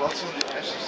Wat zijn die essers?